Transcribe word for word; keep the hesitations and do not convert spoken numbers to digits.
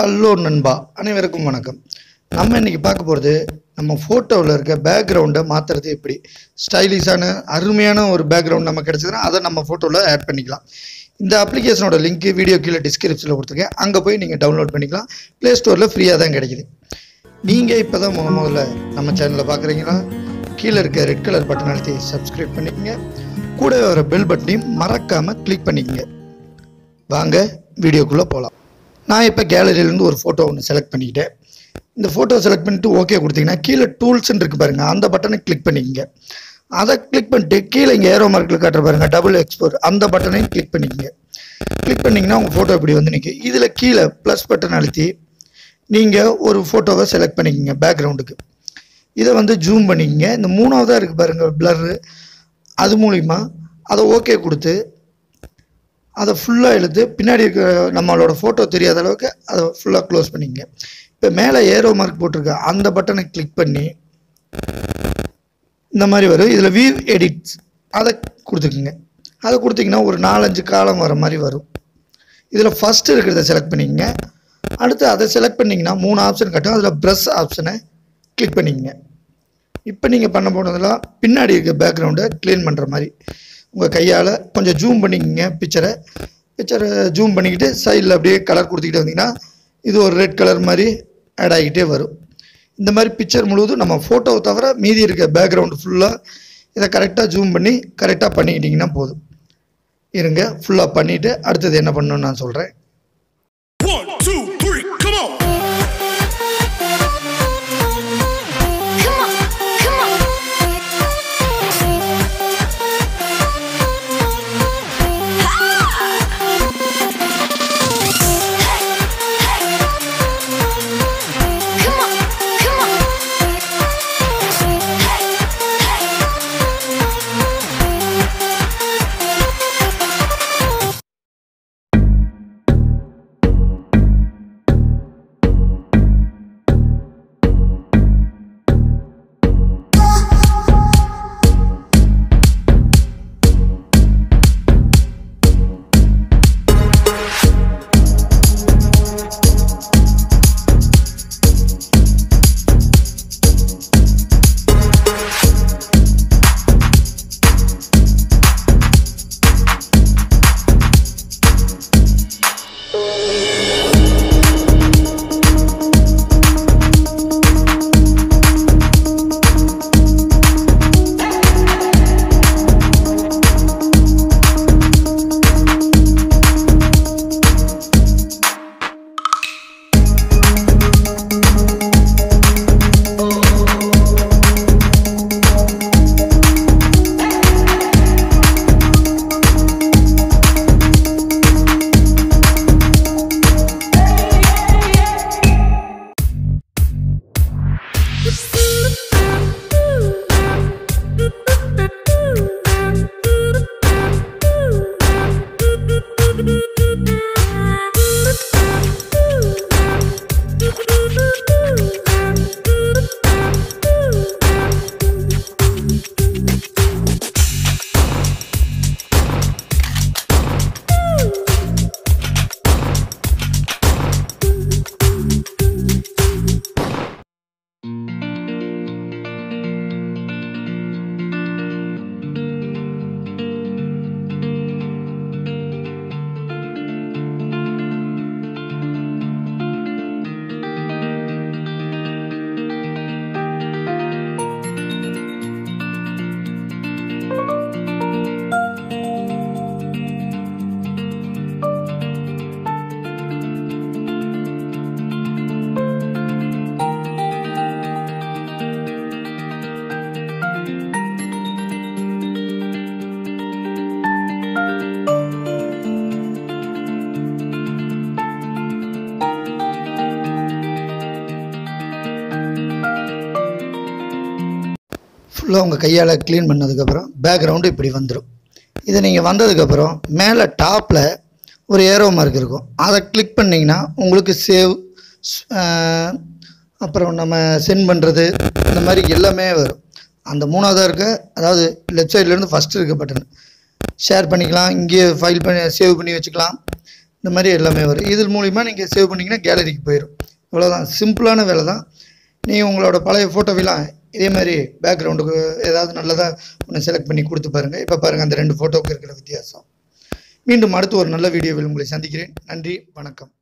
Hello நண்பா, அனைவருக்கும் வணக்கம். நம்ம இன்னைக்கு பார்க்க போகிறது நம்ம ஃபோட்டோவில் இருக்க பேக்ரவுண்டை மாற்றுறது எப்படி. ஸ்டைலிஷான அருமையான ஒரு பேக்ரவுண்ட் நம்ம கிடச்சிதுன்னா அதை நம்ம ஃபோட்டோவில் ஆட் பண்ணிக்கலாம். இந்த அப்ளிகேஷனோட லிங்க் வீடியோ கீழே டிஸ்கிரிப்ஷனில் கொடுத்துருக்கேன், அங்கே போய் நீங்கள் டவுன்லோட் பண்ணிக்கலாம். ப்ளே ஸ்டோரில் ஃப்ரீயாக தான் கிடைக்கிது. நீங்கள் இப்போ தான் முத முதல்ல நம்ம சேனலில் பார்க்குறீங்களா, கீழே இருக்க ரெட் கலர் பட்டன் அழுத்தி சப்ஸ்கிரைப் பண்ணிக்கோங்க. கூட வர பெல் பட்டனையும் மறக்காமல் கிளிக் பண்ணிக்கோங்க. வாங்க வீடியோக்குள்ளே போகலாம். நான் இப்போ கேலரியிலேருந்து ஒரு ஃபோட்டோ ஒன்று செலக்ட் பண்ணிக்கிட்டேன். இந்த ஃபோட்டோ செலக்ட் பண்ணிவிட்டு ஓகே கொடுத்தீங்கன்னா கீழே டூல்ஸ்ன்னு இருக்குது பாருங்கள், அந்த பட்டனை கிளிக் பண்ணிக்கோங்க. அதை கிளிக் பண்ணிட்டு கீழே இங்கே ஏரோ மார்க்கில் காட்டுற பாருங்கள் டபுள் எக்ஸ்போர்ட், அந்த பட்டனையும் கிளிக் பண்ணிக்கோங்க. கிளிக் பண்ணிங்கன்னா உங்கள் ஃபோட்டோ இப்படி வந்து நிற்கும். இதில் கீழே ப்ளஸ் பட்டன் அழுத்தி நீங்கள் ஒரு ஃபோட்டோவை செலக்ட் பண்ணிக்கோங்க. பேக்ரவுண்டுக்கு இதை வந்து ஜூம் பண்ணிக்கோங்க. இந்த மூணாவதாக இருக்குது பாருங்கள் பிளர்ரு, அது மூலிமா அதை ஓகே கொடுத்து அதை ஃபுல்லாக இழுத்து பின்னாடி இருக்கிற நம்மளோட ஃபோட்டோ தெரியாத அளவுக்கு அதை ஃபுல்லாக க்ளோஸ் பண்ணிக்கோங்க. இப்போ மேலே ஏரோ மார்க் போட்டிருக்க அந்த பட்டனை கிளிக் பண்ணி இந்த மாதிரி வரும். இதில் வியூ எடிட்ஸ் அதை கொடுத்துக்குங்க. அதை கொடுத்திங்கன்னா ஒரு நாலஞ்சு காலம் வர மாதிரி வரும். இதில் ஃபஸ்ட்டு இருக்கிறத செலக்ட் பண்ணிக்கோங்க. அடுத்து அதை செலக்ட் பண்ணிங்கன்னா மூணு ஆப்ஷன் காட்டும். அதில் ப்ரெஷ் ஆப்ஷனை கிளிக் பண்ணிக்கங்க. இப்போ நீங்கள் பண்ண போனதெல்லாம் பின்னாடி இருக்க பேக்ரவுண்டை க்ளீன் பண்ணுற மாதிரி. உங்கள் கையால் கொஞ்சம் ஜூம் பண்ணிக்கங்க பிக்சரை பிக்சரை ஜூம் பண்ணிக்கிட்டு சைடில் அப்படியே கலர் கொடுத்துக்கிட்டு வந்தீங்கன்னா இது ஒரு ரெட் கலர் மாதிரி ஆட் ஆகிக்கிட்டே வரும். இந்த மாதிரி பிக்சர் முழுவதும் நம்ம ஃபோட்டோவை தவிர மீதி இருக்க பேக்ரவுண்டு ஃபுல்லாக இதை கரெக்டாக ஜூம் பண்ணி கரெக்டாக பண்ணிக்கிட்டிங்கன்னா போதும். இருங்க, ஃபுல்லாக பண்ணிவிட்டு அடுத்தது என்ன பண்ணணும்னு நான் சொல்கிறேன். ஃபுல்லாக உங்கள் கையால் க்ளீன் பண்ணதுக்கப்புறம் பேக்ரவுண்டு இப்படி வந்துடும். இதை நீங்கள் வந்ததுக்கப்புறம் மேலே டாப்பில் ஒரு ஏரோ மார்க் இருக்கும், அதை கிளிக் பண்ணிங்கன்னா உங்களுக்கு சேவ், அப்புறம் நம்ம சென்ட் பண்ணுறது, இந்த மாதிரி எல்லாமே வரும். அந்த மூணாவதாக இருக்க, அதாவது லெஃப்ட் சைட்லேருந்து ஃபஸ்ட்டு இருக்க பட்டன் ஷேர் பண்ணிக்கலாம், இங்கேயே ஃபைல் பண்ணி சேவ் பண்ணி வச்சுக்கலாம். இந்த மாதிரி எல்லாமே வரும். இதன் மூலிமா நீங்கள் சேவ் பண்ணிங்கன்னா கேலரிக்கு போயிடும். இவ்வளோதான், சிம்பிளான வேலை தான். நீங்கள் உங்களோட பழைய ஃபோட்டோவெல்லாம் இதே மாதிரி பேக்ரவுண்டுக்கு ஏதாவது நல்லதாக ஒன்று செலக்ட் பண்ணி கொடுத்து பாருங்கள். இப்போ பாருங்கள் அந்த ரெண்டு ஃபோட்டோவுக்கு இருக்கிற வித்தியாசம். மீண்டும் அடுத்து ஒரு நல்ல வீடியோவில் உங்களை சந்திக்கிறேன். நன்றி, வணக்கம்.